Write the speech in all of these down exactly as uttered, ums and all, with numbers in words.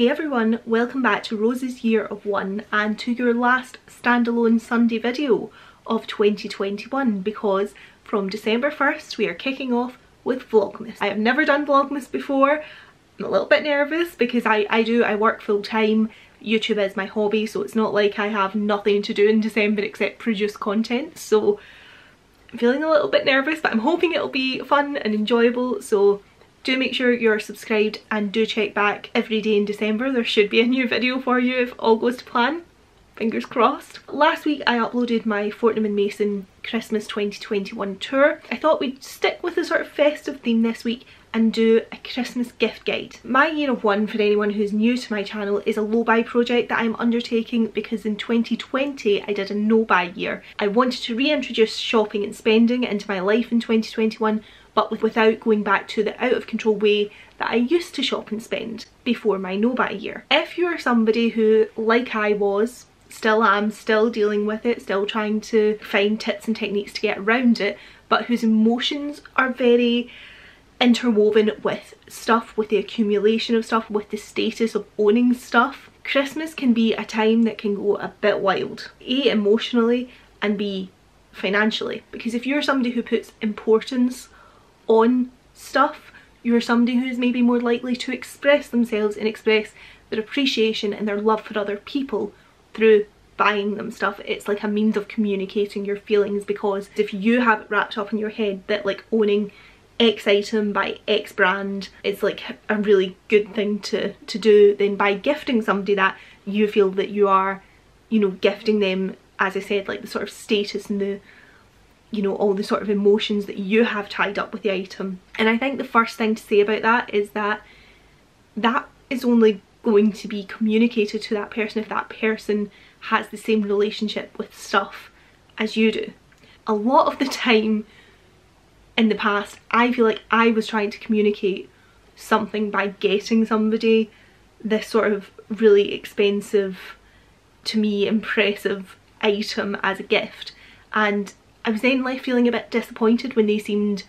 Hey everyone, welcome back to Rose's Year of One and to your last standalone Sunday video of twenty twenty-one, because from December first we are kicking off with Vlogmas. I have never done Vlogmas before. I'm a little bit nervous because I, I do, I work full time. YouTube is my hobby, so it's not like I have nothing to do in December except produce content. So I'm feeling a little bit nervous, but I'm hoping it'll be fun and enjoyable. So do make sure you're subscribed and do check back every day in December. There should be a new video for you if all goes to plan. Fingers crossed. Last week I uploaded my Fortnum and Mason Christmas twenty twenty-one tour. I thought we'd stick with a sort of festive theme this week and do a Christmas gift guide. My year of one, for anyone who's new to my channel, is a low-buy project that I'm undertaking because in twenty twenty I did a no-buy year. I wanted to reintroduce shopping and spending into my life in twenty twenty-one, but without going back to the out of control way that I used to shop and spend before my no-buy year. If you're somebody who, like I was, still am, still dealing with it, still trying to find tips and techniques to get around it, but whose emotions are very interwoven with stuff, with the accumulation of stuff, with the status of owning stuff, Christmas can be a time that can go a bit wild. A, emotionally, and B, financially. Because if you're somebody who puts importance on stuff, you're somebody who's maybe more likely to express themselves and express their appreciation and their love for other people through buying them stuff. It's like a means of communicating your feelings, because if you have it wrapped up in your head that like owning X item by X brand is like a really good thing to to do, then by gifting somebody that, you feel that you are, you know, gifting them, as I said, like the sort of status and the, you know, all the sort of emotions that you have tied up with the item. And I think the first thing to say about that is that that is only going to be communicated to that person if that person has the same relationship with stuff as you do. A lot of the time in the past, I feel like I was trying to communicate something by getting somebody this sort of really expensive, to me, impressive item as a gift. And I was then left feeling a bit disappointed when they seemed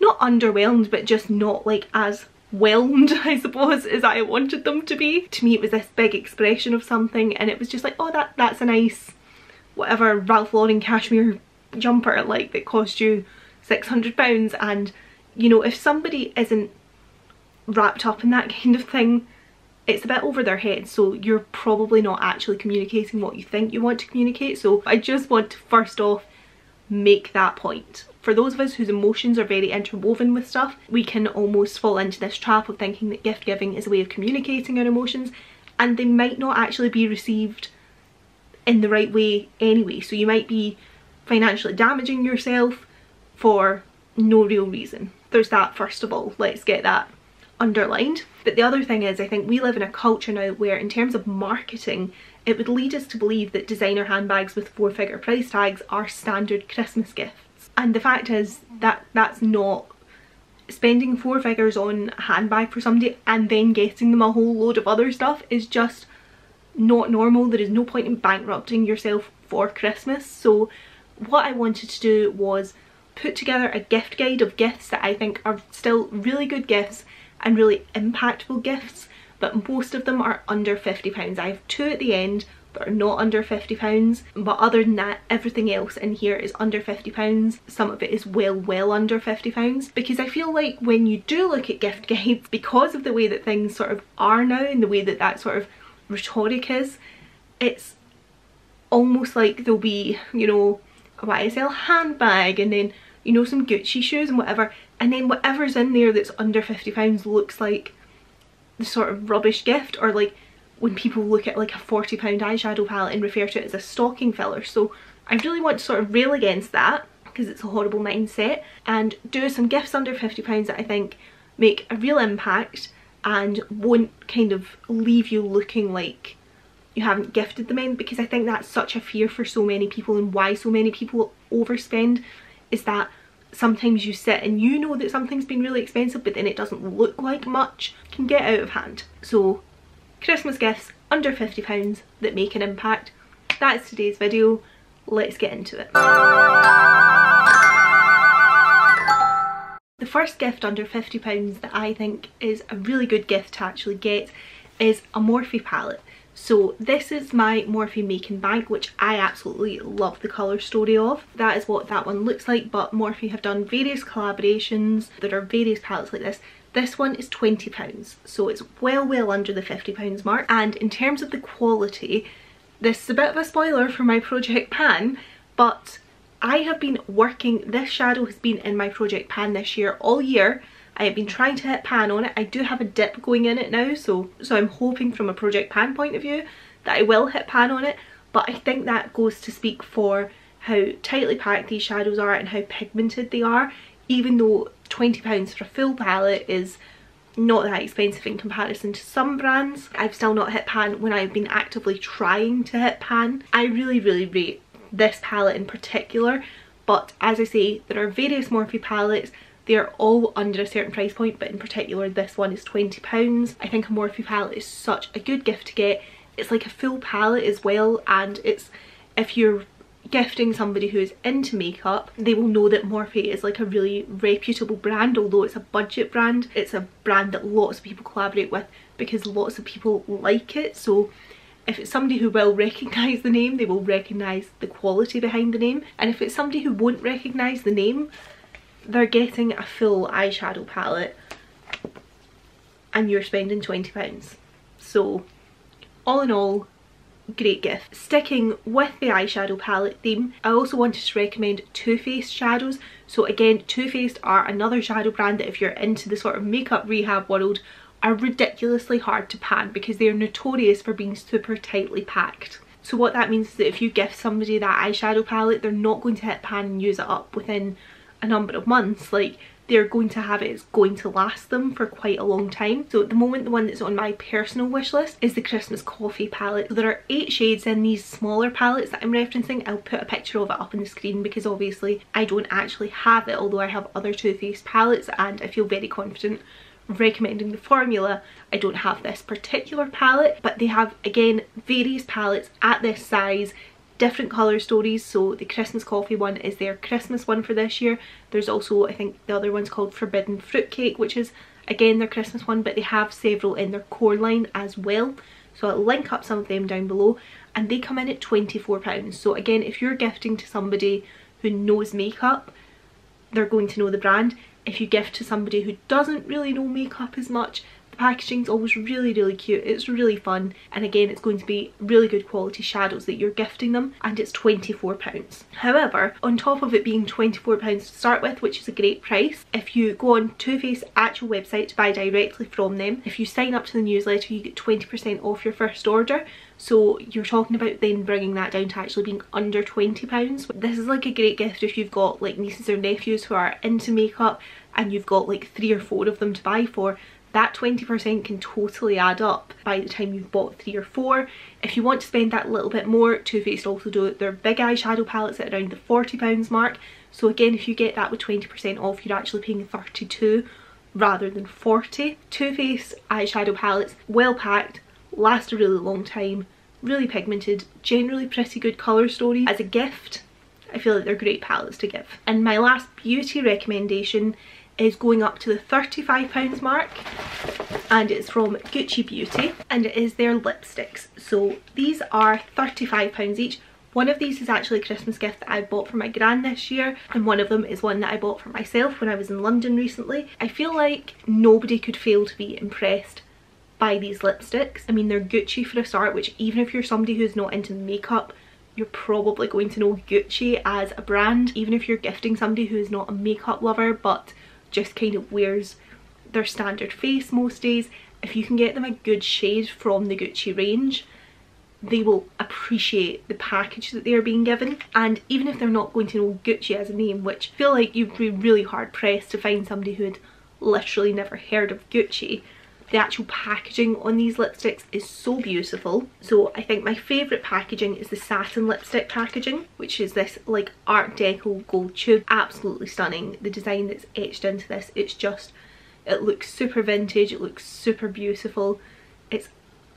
not underwhelmed, but just not like as whelmed, I suppose, as I wanted them to be. To me it was this big expression of something, and it was just like, oh, that that's a nice whatever Ralph Lauren cashmere jumper like that cost you six hundred pounds. And you know, if somebody isn't wrapped up in that kind of thing, it's a bit over their head, so you're probably not actually communicating what you think you want to communicate. So I just want to first off make that point. For those of us whose emotions are very interwoven with stuff, we can almost fall into this trap of thinking that gift giving is a way of communicating our emotions, and they might not actually be received in the right way anyway. So you might be financially damaging yourself for no real reason. There's that, first of all. Let's get that underlined. But the other thing is, I think we live in a culture now where, in terms of marketing, it would lead us to believe that designer handbags with four-figure price tags are standard Christmas gifts. And the fact is that that's not. Spending four figures on a handbag for somebody and then getting them a whole load of other stuff is just not normal. There is no point in bankrupting yourself for Christmas. So what I wanted to do was put together a gift guide of gifts that I think are still really good gifts and really impactful gifts, but most of them are under fifty pounds. I have two at the end that are not under fifty pounds, but other than that, everything else in here is under fifty pounds. Some of it is well, well under fifty pounds, because I feel like when you do look at gift guides, because of the way that things sort of are now and the way that that sort of rhetoric is, it's almost like there'll be, you know, a Y S L handbag and then, you know, some Gucci shoes and whatever, and then whatever's in there that's under fifty pounds looks like the sort of rubbish gift, or like when people look at like a forty pound eyeshadow palette and refer to it as a stocking filler. So I really want to sort of rail against that, because it's a horrible mindset, and do some gifts under fifty pounds that I think make a real impact and won't kind of leave you looking like you haven't gifted them in, because I think that's such a fear for so many people, and why so many people overspend is that sometimes you sit and you know that something's been really expensive, but then it doesn't look like much, can get out of hand. So Christmas gifts under fifty pounds that make an impact. That's today's video. Let's get into it. The first gift under fifty pounds that I think is a really good gift to actually get is a Morphe palette. So this is my Morphe Make and Bank, which I absolutely love the colour story of. That is what that one looks like, but Morphe have done various collaborations. There are various palettes like this. This one is twenty pounds, so it's well, well under the fifty pounds mark. And in terms of the quality, this is a bit of a spoiler for my Project Pan, but I have been working, this shadow has been in my Project Pan this year, all year. I have been trying to hit pan on it. I do have a dip going in it now, so so I'm hoping from a Project Pan point of view that I will hit pan on it, but I think that goes to speak for how tightly packed these shadows are and how pigmented they are, even though twenty pounds for a full palette is not that expensive in comparison to some brands. I've still not hit pan when I've been actively trying to hit pan. I really, really rate this palette in particular, but as I say, there are various Morphe palettes. They are all under a certain price point, but in particular this one is twenty pounds. I think a Morphe palette is such a good gift to get. It's like a full palette as well, and it's, if you're gifting somebody who is into makeup, they will know that Morphe is like a really reputable brand. Although it's a budget brand, it's a brand that lots of people collaborate with because lots of people like it. So if it's somebody who will recognise the name, they will recognise the quality behind the name, and if it's somebody who won't recognise the name, they're getting a full eyeshadow palette and you're spending twenty pounds. So all in all, great gift. Sticking with the eyeshadow palette theme, I also wanted to recommend Too Faced shadows. So again, Too Faced are another shadow brand that if you're into the sort of makeup rehab world are ridiculously hard to pan because they are notorious for being super tightly packed. So what that means is that if you gift somebody that eyeshadow palette, they're not going to hit pan and use it up within a number of months. Like, they're going to have it, it's going to last them for quite a long time. So at the moment, the one that's on my personal wish list is the Christmas Coffee palette. So there are eight shades in these smaller palettes that I'm referencing. I'll put a picture of it up on the screen because obviously I don't actually have it, although I have other Too Faced palettes and I feel very confident recommending the formula. I don't have this particular palette, but they have, again, various palettes at this size, different colour stories. So the Christmas Coffee one is their Christmas one for this year. There's also, I think the other one's called Forbidden Fruitcake, which is again their Christmas one, but they have several in their core line as well. So I'll link up some of them down below, and they come in at twenty-four pounds. So again, if you're gifting to somebody who knows makeup, they're going to know the brand. If you gift to somebody who doesn't really know makeup as much, the packaging's always really, really cute. It's really fun, and again, it's going to be really good quality shadows that you're gifting them, and it's twenty-four pounds. However, on top of it being twenty-four pounds to start with, which is a great price, if you go on Too Faced's actual website to buy directly from them, if you sign up to the newsletter, you get twenty percent off your first order. So you're talking about then bringing that down to actually being under twenty pounds. This is like a great gift if you've got like nieces or nephews who are into makeup and you've got like three or four of them to buy for. That twenty percent can totally add up by the time you've bought three or four. If you want to spend that little bit more, Too Faced also do their big eyeshadow palettes at around the forty pounds mark. So again, if you get that with twenty percent off, you're actually paying thirty-two rather than forty. Too Faced eyeshadow palettes, well packed, last a really long time, really pigmented, generally pretty good colour story. As a gift, I feel like they're great palettes to give. And my last beauty recommendation is going up to the thirty-five pounds mark, and it's from Gucci Beauty, and it is their lipsticks. So these are thirty-five pounds each. One of these is actually a Christmas gift that I bought for my gran this year, and one of them is one that I bought for myself when I was in London recently. I feel like nobody could fail to be impressed by these lipsticks. I mean, they're Gucci for a start, which even if you're somebody who's not into makeup, you're probably going to know Gucci as a brand, even if you're gifting somebody who is not a makeup lover but just kind of wears their standard face most days. If you can get them a good shade from the Gucci range, they will appreciate the package that they are being given. And even if they're not going to know Gucci as a name, which I feel like you'd be really hard pressed to find somebody who had literally never heard of Gucci, the actual packaging on these lipsticks is so beautiful. So I think my favourite packaging is the satin lipstick packaging, which is this like art deco gold tube. Absolutely stunning. The design that's etched into this, it's just, it looks super vintage, it looks super beautiful. It's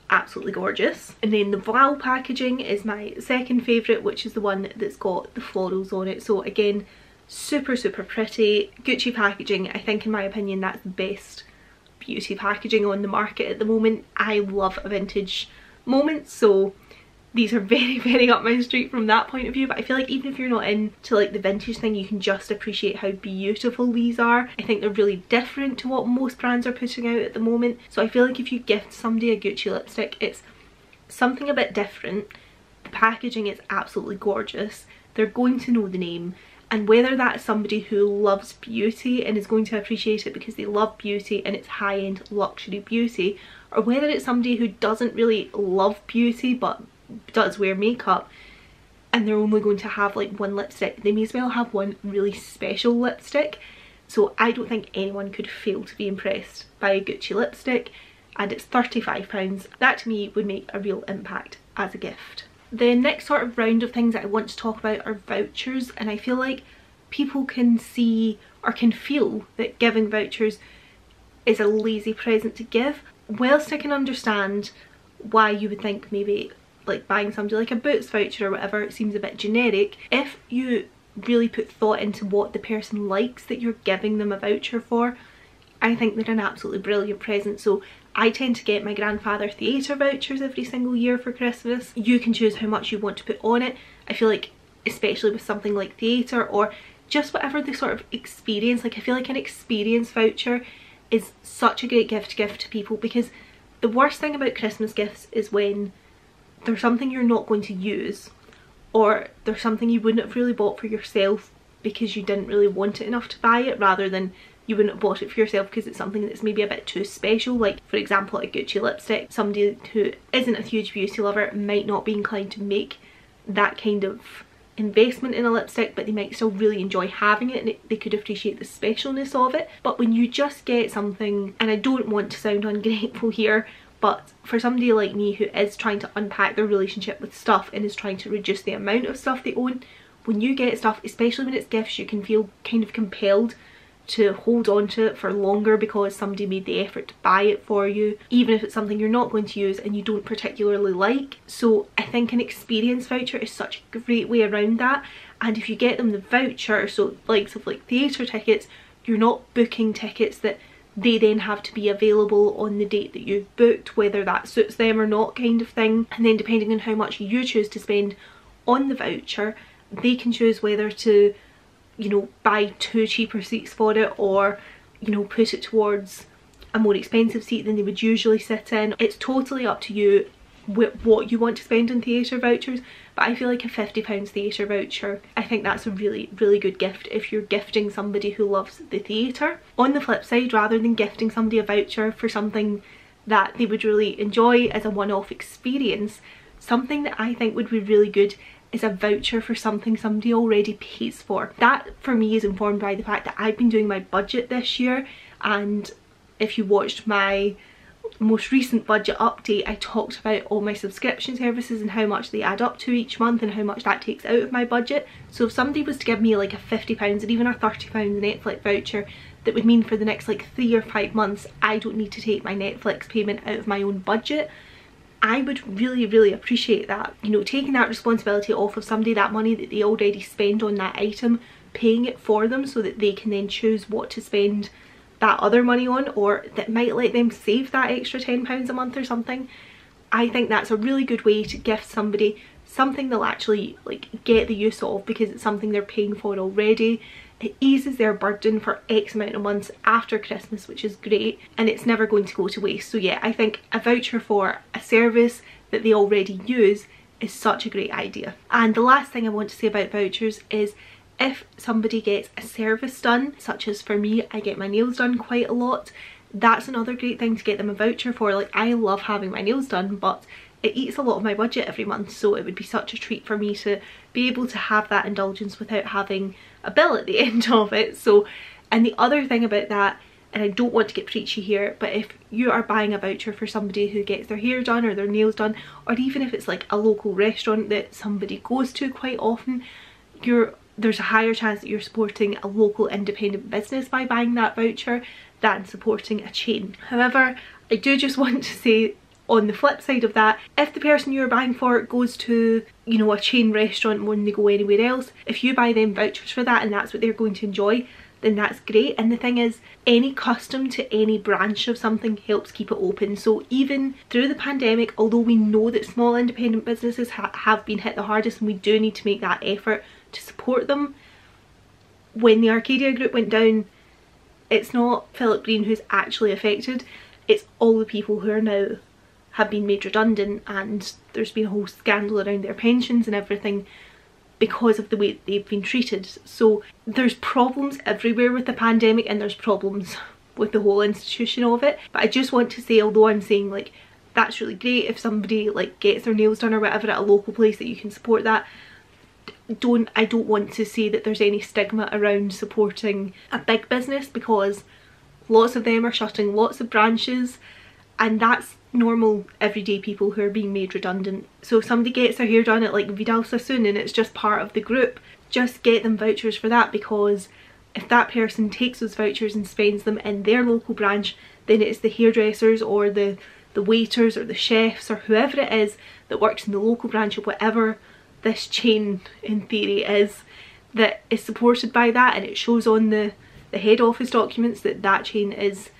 absolutely gorgeous. And then the Vow packaging is my second favourite, which is the one that's got the florals on it. So again, super, super pretty. Gucci packaging, I think in my opinion, that's the best beauty packaging on the market at the moment. I love a vintage moment, so these are very, very up my street from that point of view. But I feel like even if you're not into like the vintage thing, you can just appreciate how beautiful these are. I think they're really different to what most brands are putting out at the moment. So I feel like if you gift somebody a Gucci lipstick, it's something a bit different. The packaging is absolutely gorgeous. They're going to know the name. And whether that's somebody who loves beauty and is going to appreciate it because they love beauty and it's high-end luxury beauty, or whether it's somebody who doesn't really love beauty but does wear makeup and they're only going to have like one lipstick, they may as well have one really special lipstick. So I don't think anyone could fail to be impressed by a Gucci lipstick, and it's thirty-five pounds. That to me would make a real impact as a gift. The next sort of round of things that I want to talk about are vouchers, and I feel like people can see or can feel that giving vouchers is a lazy present to give. Whilst I can understand why you would think maybe like buying somebody like a Boots voucher or whatever, it seems a bit generic. If you really put thought into what the person likes that you're giving them a voucher for, I think they're an absolutely brilliant present. So I tend to get my grandfather theatre vouchers every single year for Christmas. You can choose how much you want to put on it. I feel like especially with something like theatre or just whatever the sort of experience, like I feel like an experience voucher is such a great gift to give to people, because the worst thing about Christmas gifts is when there's something you're not going to use, or there's something you wouldn't have really bought for yourself because you didn't really want it enough to buy it, rather than you wouldn't have bought it for yourself because it's something that's maybe a bit too special. Like for example a Gucci lipstick, somebody who isn't a huge beauty lover might not be inclined to make that kind of investment in a lipstick, but they might still really enjoy having it and they could appreciate the specialness of it. But when you just get something, and I don't want to sound ungrateful here, but for somebody like me who is trying to unpack their relationship with stuff and is trying to reduce the amount of stuff they own, when you get stuff, especially when it's gifts, you can feel kind of compelled to hold on to it for longer because somebody made the effort to buy it for you, even if it's something you're not going to use and you don't particularly like. So I think an experience voucher is such a great way around that. And if you get them the voucher, so likes of like theatre tickets, you're not booking tickets that they then have to be available on the date that you've booked, whether that suits them or not kind of thing. And then depending on how much you choose to spend on the voucher, they can choose whether to, you know, buy two cheaper seats for it, or, you know, put it towards a more expensive seat than they would usually sit in. It's totally up to you what you want to spend on theatre vouchers, but I feel like a fifty pound theatre voucher, I think that's a really, really good gift if you're gifting somebody who loves the theatre. On the flip side, rather than gifting somebody a voucher for something that they would really enjoy as a one-off experience, something that I think would be really good is a voucher for something somebody already pays for. That for me is informed by the fact that I've been doing my budget this year, and if you watched my most recent budget update, I talked about all my subscription services and how much they add up to each month and how much that takes out of my budget. So if somebody was to give me like a fifty pounds or even a thirty pounds Netflix voucher, that would mean for the next like three or five months I don't need to take my Netflix payment out of my own budget. I would really, really appreciate that. You know, taking that responsibility off of somebody, that money that they already spend on that item, paying it for them so that they can then choose what to spend that other money on, or that might let them save that extra ten pounds a month or something. I think that's a really good way to gift somebody something they'll actually like get the use of because it's something they're paying for already. It eases their burden for X amount of months after Christmas, which is great, and it's never going to go to waste. So yeah, I think a voucher for a service that they already use is such a great idea. And the last thing I want to say about vouchers is if somebody gets a service done, such as for me, I get my nails done quite a lot, that's another great thing to get them a voucher for. Like, I love having my nails done, but it eats a lot of my budget every month, so it would be such a treat for me to be able to have that indulgence without having a bill at the end of it. So, and the other thing about that, and I don't want to get preachy here, but if you are buying a voucher for somebody who gets their hair done or their nails done, or even if it's like a local restaurant that somebody goes to quite often, you're there's a higher chance that you're supporting a local independent business by buying that voucher than supporting a chain. However, I do just want to say on the flip side of that, if the person you're buying for goes to, you know, a chain restaurant more than they go anywhere else, if you buy them vouchers for that and that's what they're going to enjoy, then that's great. And the thing is, any custom to any branch of something helps keep it open. So even through the pandemic, although we know that small independent businesses ha have been hit the hardest, and we do need to make that effort to support them, when the Arcadia group went down, it's not Philip Green who's actually affected, it's all the people who are now have been made redundant, and there's been a whole scandal around their pensions and everything because of the way they've been treated. So there's problems everywhere with the pandemic, and there's problems with the whole institution of it. But I just want to say, although I'm saying like that's really great if somebody like gets their nails done or whatever at a local place, that you can support that, don't I don't want to say that there's any stigma around supporting a big business, because lots of them are shutting lots of branches, and that's normal everyday people who are being made redundant. So if somebody gets their hair done at like Vidal Sassoon and it's just part of the group, just get them vouchers for that, because if that person takes those vouchers and spends them in their local branch, then it's the hairdressers or the the waiters or the chefs or whoever it is that works in the local branch of whatever this chain in theory is that is supported by that, and it shows on the the head office documents that that chain is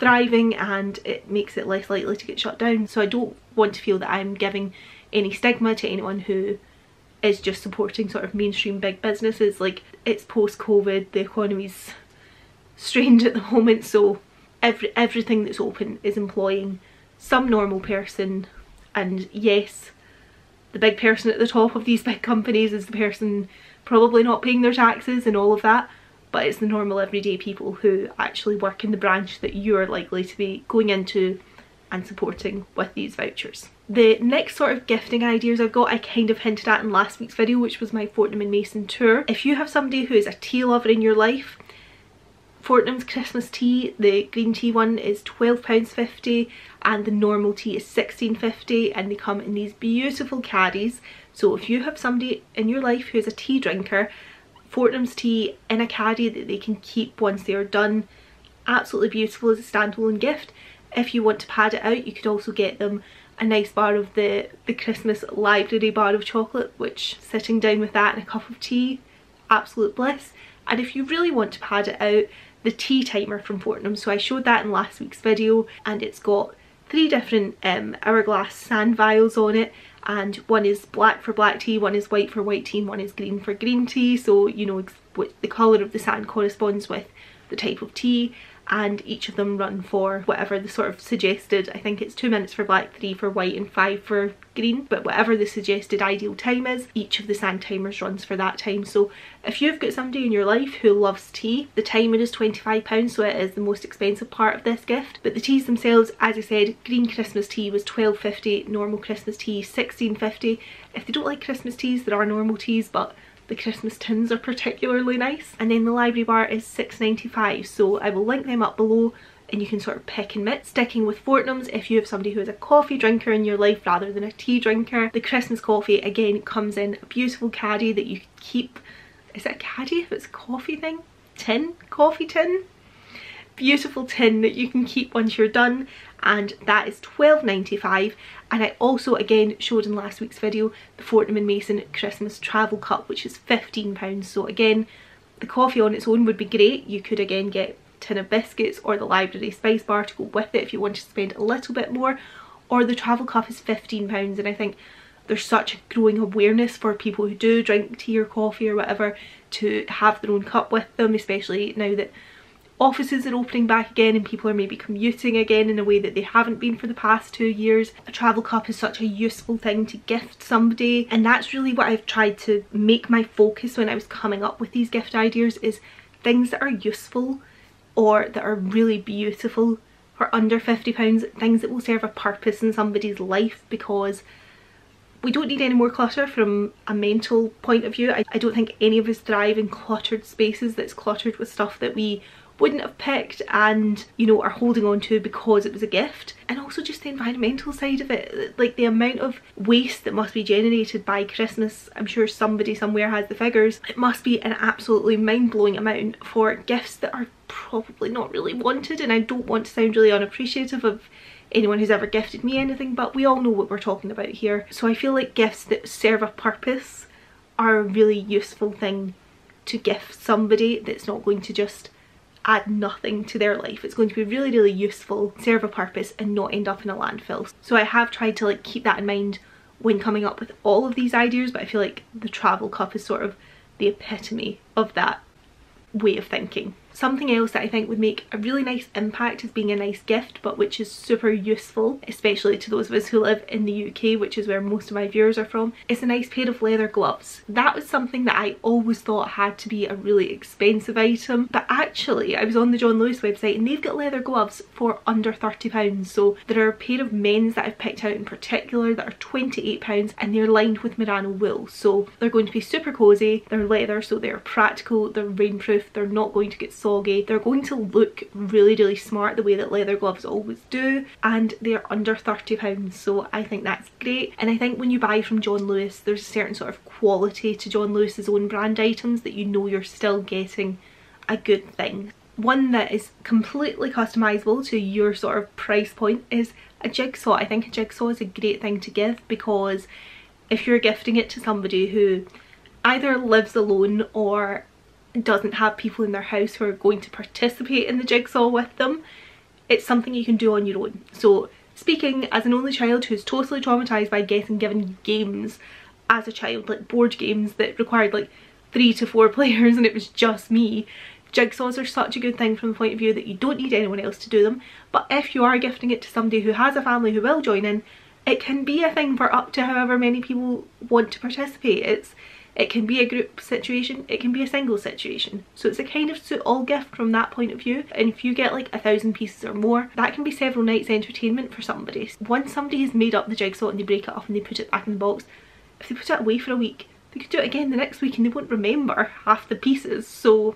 thriving, and it makes it less likely to get shut down. So I don't want to feel that I'm giving any stigma to anyone who is just supporting sort of mainstream big businesses. Like, it's post-COVID, the economy's strained at the moment, so every everything that's open is employing some normal person. And yes, the big person at the top of these big companies is the person probably not paying their taxes and all of that, but it's the normal everyday people who actually work in the branch that you're likely to be going into and supporting with these vouchers. The next sort of gifting ideas I've got, I kind of hinted at in last week's video, which was my Fortnum and Mason tour. If you have somebody who is a tea lover in your life, Fortnum's Christmas tea, the green tea one, is twelve pounds fifty and the normal tea is sixteen pounds fifty, and they come in these beautiful caddies. So if you have somebody in your life who is a tea drinker, Fortnum's tea in a caddy that they can keep once they are done, absolutely beautiful as a standalone gift. If you want to pad it out, you could also get them a nice bar of the the Christmas library bar of chocolate, which sitting down with that and a cup of tea, absolute bliss. And if you really want to pad it out, the tea timer from Fortnum, so I showed that in last week's video, and it's got three different um, hourglass sand vials on it, and one is black for black tea, one is white for white tea, and one is green for green tea. So you know what the colour of the sand corresponds with the type of tea, and each of them run for whatever the sort of suggested, I think it's two minutes for black, three for white and five for green, but whatever the suggested ideal time is, each of the sand timers runs for that time. So if you've got somebody in your life who loves tea, the timer is twenty-five pounds, so it is the most expensive part of this gift. But the teas themselves, as I said, green Christmas tea was twelve pounds fifty, normal Christmas tea sixteen pounds fifty. If they don't like Christmas teas, there are normal teas, but the Christmas tins are particularly nice. And then the library bar is six ninety-five, so I will link them up below and you can sort of pick and mix. Sticking with Fortnum's, if you have somebody who is a coffee drinker in your life rather than a tea drinker, the Christmas coffee again comes in a beautiful caddy that you keep, is it a caddy if it's a coffee thing? Tin? Coffee tin? Beautiful tin that you can keep once you're done, and that is twelve ninety-five. And I also again showed in last week's video the Fortnum and Mason Christmas travel cup, which is fifteen pounds. So again, the coffee on its own would be great. You could again get a tin of biscuits or the library spice bar to go with it if you want to spend a little bit more, or the travel cup is fifteen pounds. And I think there's such a growing awareness for people who do drink tea or coffee or whatever to have their own cup with them, especially now that offices are opening back again and people are maybe commuting again in a way that they haven't been for the past two years. A travel cup is such a useful thing to gift somebody, and that's really what I've tried to make my focus when I was coming up with these gift ideas, is things that are useful or that are really beautiful for under fifty pounds, things that will serve a purpose in somebody's life, because we don't need any more clutter from a mental point of view. I, I don't think any of us thrive in cluttered spaces that's cluttered with stuff that we wouldn't have picked and, you know, are holding on to because it was a gift. And also just the environmental side of it, like the amount of waste that must be generated by Christmas. I'm sure somebody somewhere has the figures. It must be an absolutely mind-blowing amount for gifts that are probably not really wanted, and I don't want to sound really unappreciative of anyone who's ever gifted me anything, but we all know what we're talking about here. So I feel like gifts that serve a purpose are a really useful thing to gift somebody, that's not going to just add nothing to their life. It's going to be really, really useful, serve a purpose, and not end up in a landfill. So I have tried to like keep that in mind when coming up with all of these ideas, but I feel like the travel cup is sort of the epitome of that way of thinking. Something else that I think would make a really nice impact is being a nice gift, but which is super useful, especially to those of us who live in the U K, which is where most of my viewers are from, is a nice pair of leather gloves. That was something that I always thought had to be a really expensive item, but actually I was on the John Lewis website and they've got leather gloves for under thirty pounds. So there are a pair of men's that I've picked out in particular that are twenty-eight pounds, and they're lined with Merino wool. So they're going to be super cozy, they're leather, so they're practical, they're rainproof, they're not going to get soggy, they're going to look really, really smart the way that leather gloves always do, and they're under thirty pounds, so I think that's great. And I think when you buy from John Lewis, there's a certain sort of quality to John Lewis's own brand items that you know you're still getting a good thing. One that is completely customizable to your sort of price point is a jigsaw. I think a jigsaw is a great thing to give, because if you're gifting it to somebody who either lives alone or doesn't have people in their house who are going to participate in the jigsaw with them, it's something you can do on your own. So, speaking as an only child who's totally traumatized by getting given games as a child, like board games that required like three to four players and it was just me, jigsaws are such a good thing from the point of view that you don't need anyone else to do them. But if you are gifting it to somebody who has a family who will join in, it can be a thing for up to however many people want to participate. It's It can be a group situation, it can be a single situation. So it's a kind of suit all gift from that point of view. And if you get like a thousand pieces or more, that can be several nights entertainment for somebody. Once somebody has made up the jigsaw and they break it up and they put it back in the box, if they put it away for a week, they could do it again the next week and they won't remember half the pieces. So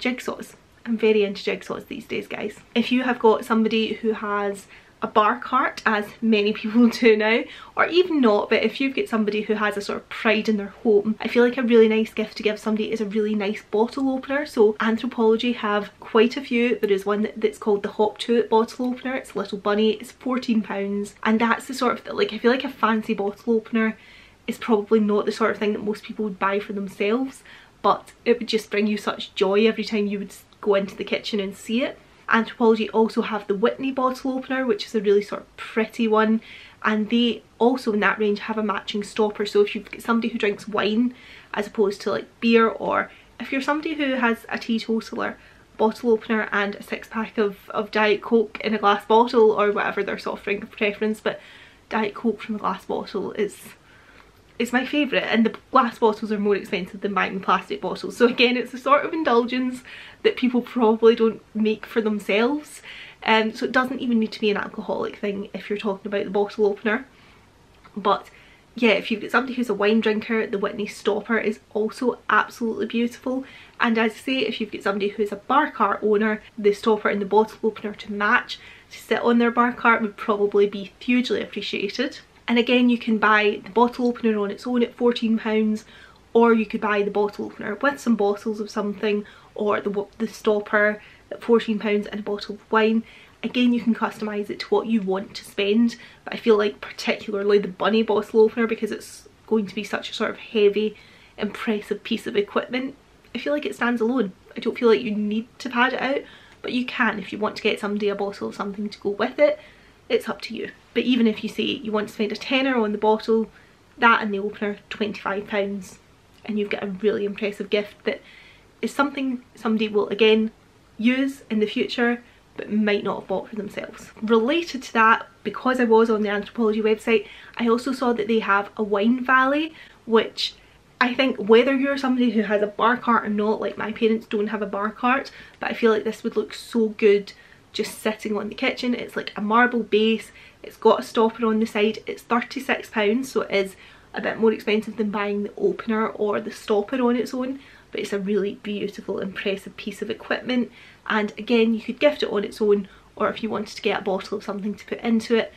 jigsaws. I'm very into jigsaws these days, guys. If you have got somebody who has a bar cart, as many people do now, or even not, but if you've got somebody who has a sort of pride in their home, I feel like a really nice gift to give somebody is a really nice bottle opener. So Anthropologie have quite a few. There is one that's called the Hop To It bottle opener. It's a little bunny, it's fourteen pounds, and that's the sort of, like, I feel like a fancy bottle opener is probably not the sort of thing that most people would buy for themselves, but it would just bring you such joy every time you would go into the kitchen and see it. Anthropologie also have the Whitney bottle opener, which is a really sort of pretty one, and they also in that range have a matching stopper. So if you've got somebody who drinks wine as opposed to like beer, or if you're somebody who has a teetotaler, bottle opener and a six pack of, of Diet Coke in a glass bottle, or whatever their soft drink of preference, but Diet Coke from a glass bottle is It's my favourite, and the glass bottles are more expensive than buying plastic bottles. So again, it's a sort of indulgence that people probably don't make for themselves, and um, so it doesn't even need to be an alcoholic thing if you're talking about the bottle opener. But yeah, if you've got somebody who's a wine drinker, the Whitney stopper is also absolutely beautiful. And as I say, if you've got somebody who's a bar cart owner, the stopper and the bottle opener to match to sit on their bar cart would probably be hugely appreciated. And again, you can buy the bottle opener on its own at fourteen pounds, or you could buy the bottle opener with some bottles of something, or the, the stopper at fourteen pounds and a bottle of wine. Again, you can customise it to what you want to spend, but I feel like particularly the bunny bottle opener, because it's going to be such a sort of heavy, impressive piece of equipment, I feel like it stands alone. I don't feel like you need to pad it out, but you can if you want to get somebody a bottle of something to go with it. It's up to you. But even if you say you want to spend a tenner on the bottle, that and the opener, twenty-five pounds, and you've got a really impressive gift that is something somebody will again use in the future but might not have bought for themselves. Related to that, because I was on the Anthropologie website, I also saw that they have a wine valley, which I think whether you're somebody who has a bar cart or not, like my parents don't have a bar cart, but I feel like this would look so good just sitting on the kitchen. It's like a marble base, it's got a stopper on the side, it's thirty-six pounds, so it is a bit more expensive than buying the opener or the stopper on its own, but it's a really beautiful, impressive piece of equipment. And again, you could gift it on its own, or if you wanted to get a bottle of something to put into it,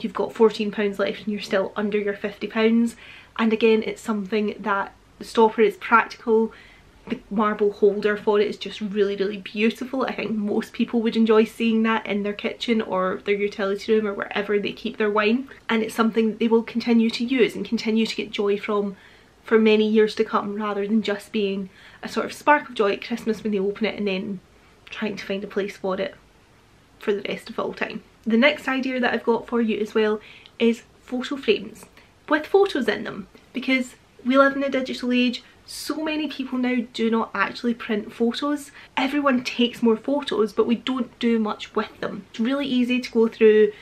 you've got fourteen pounds left and you're still under your fifty pounds. And again, it's something that the stopper is practical. The marble holder for it is just really, really beautiful. I think most people would enjoy seeing that in their kitchen or their utility room or wherever they keep their wine, and it's something that they will continue to use and continue to get joy from for many years to come, rather than just being a sort of spark of joy at Christmas when they open it and then trying to find a place for it for the rest of all time. The next idea that I've got for you as well is photo frames with photos in them, because we live in a digital age. So many people now do not actually print photos. Everyone takes more photos, but we don't do much with them. It's really easy to go through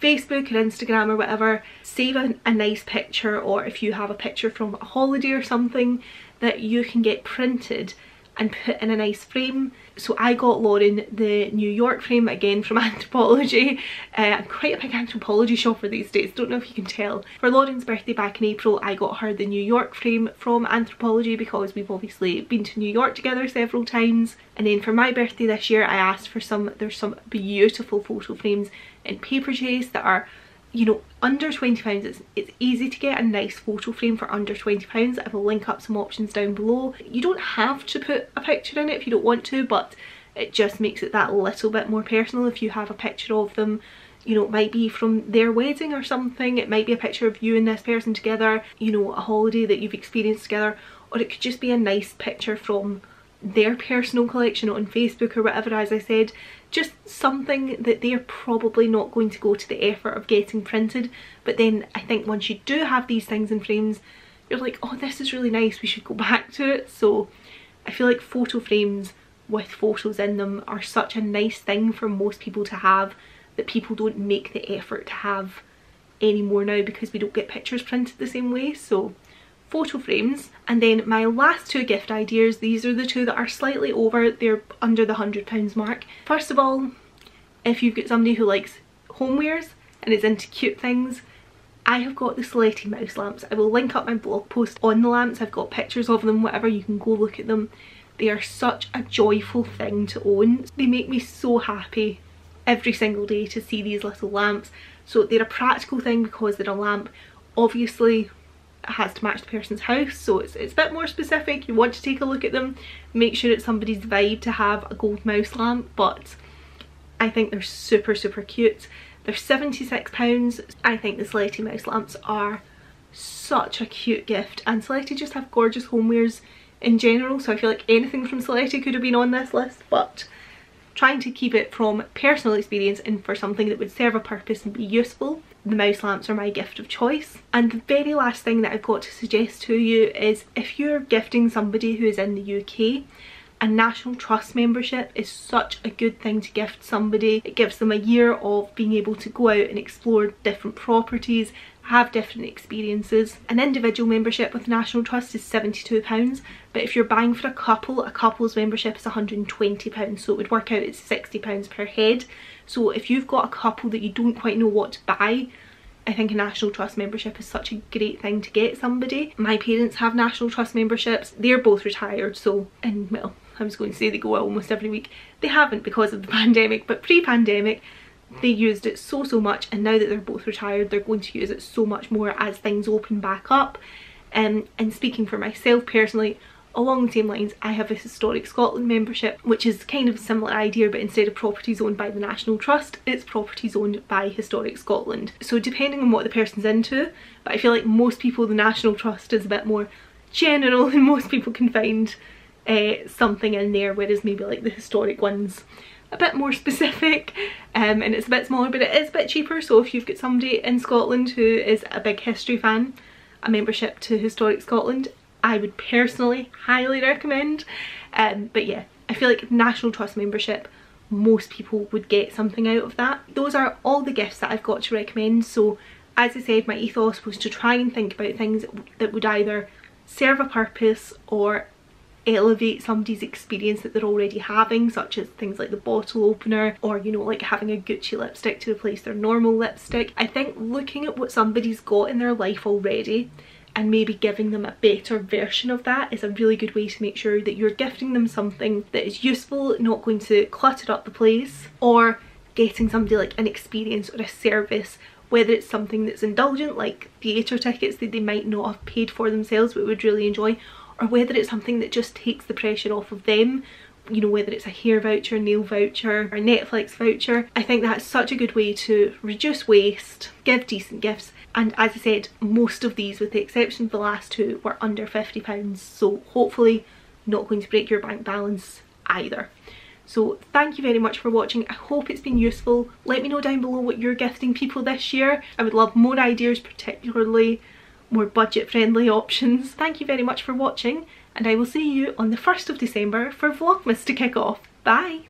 Facebook or Instagram or whatever, save a, a nice picture, or if you have a picture from a holiday or something that you can get printed and put in a nice frame. So I got Lauren the New York frame, again from Anthropologie. Uh, I'm quite a big Anthropologie shopper these days, don't know if you can tell. For Lauren's birthday back in April, I got her the New York frame from Anthropologie because we've obviously been to New York together several times. And then for my birthday this year, I asked for some, there's some beautiful photo frames in Paperchase that are, you know, under twenty pounds. It's, it's easy to get a nice photo frame for under twenty pounds. I will link up some options down below. You don't have to put a picture in it if you don't want to, but it just makes it that little bit more personal if you have a picture of them. You know, it might be from their wedding or something, it might be a picture of you and this person together, you know, a holiday that you've experienced together, or it could just be a nice picture from their personal collection on Facebook or whatever. As I said, just something that they're probably not going to go to the effort of getting printed, but then I think once you do have these things in frames, you're like, oh, this is really nice, we should go back to it. So I feel like photo frames with photos in them are such a nice thing for most people to have, that people don't make the effort to have anymore now because we don't get pictures printed the same way. So photo frames. And then my last two gift ideas, these are the two that are slightly over, they're under the one hundred pounds mark. First of all, if you've got somebody who likes homewares and is into cute things, I have got the Seletti mouse lamps. I will link up my blog post on the lamps, I've got pictures of them, whatever, you can go look at them. They are such a joyful thing to own. They make me so happy every single day to see these little lamps. So they're a practical thing because they're a lamp. Obviously, it has to match the person's house, so it's, it's a bit more specific. You want to take a look at them, make sure it's somebody's vibe to have a gold mouse lamp, but I think they're super super cute. They're seventy-six pounds. I think the Seletti mouse lamps are such a cute gift, and Seletti just have gorgeous homewares in general, so I feel like anything from Seletti could have been on this list, but trying to keep it from personal experience and for something that would serve a purpose and be useful, the mouse lamps are my gift of choice. And the very last thing that I've got to suggest to you is, if you're gifting somebody who is in the U K, a National Trust membership is such a good thing to gift somebody. It gives them a year of being able to go out and explore different properties, have different experiences. An individual membership with National Trust is seventy-two pounds, but if you're buying for a couple, a couple's membership is one hundred and twenty pounds, so it would work out at sixty pounds per head. So if you've got a couple that you don't quite know what to buy, I think a National Trust membership is such a great thing to get somebody. My parents have National Trust memberships. They're both retired, so, and well, I was going to say they go out almost every week. They haven't because of the pandemic, but pre-pandemic they used it so so much, and now that they're both retired they're going to use it so much more as things open back up. Um, and speaking for myself personally, along the same lines, I have a Historic Scotland membership, which is kind of a similar idea, but instead of properties owned by the National Trust, it's properties owned by Historic Scotland. So depending on what the person's into, but I feel like most people, the National Trust is a bit more general and most people can find Uh, something in there, whereas maybe like the historic ones a bit more specific, um, and it's a bit smaller but it is a bit cheaper. So if you've got somebody in Scotland who is a big history fan, a membership to Historic Scotland I would personally highly recommend. Um, but yeah, I feel like National Trust membership, most people would get something out of that. Those are all the gifts that I've got to recommend. So as I said, my ethos was to try and think about things that would either serve a purpose or elevate somebody's experience that they're already having, such as things like the bottle opener, or you know, like having a Gucci lipstick to replace their normal lipstick. I think looking at what somebody's got in their life already and maybe giving them a better version of that is a really good way to make sure that you're gifting them something that is useful, not going to clutter up the place, or getting somebody like an experience or a service, whether it's something that's indulgent like theatre tickets that they might not have paid for themselves but would really enjoy, or whether it's something that just takes the pressure off of them, you know, whether it's a hair voucher, nail voucher, or a Netflix voucher. I think that's such a good way to reduce waste, give decent gifts, and as I said, most of these, with the exception of the last two, were under fifty pounds, so hopefully not going to break your bank balance either. So thank you very much for watching. I hope it's been useful. Let me know down below what you're gifting people this year. I would love more ideas, particularly more budget friendly options. Thank you very much for watching, and I will see you on the first of December for Vlogmas to kick off. Bye!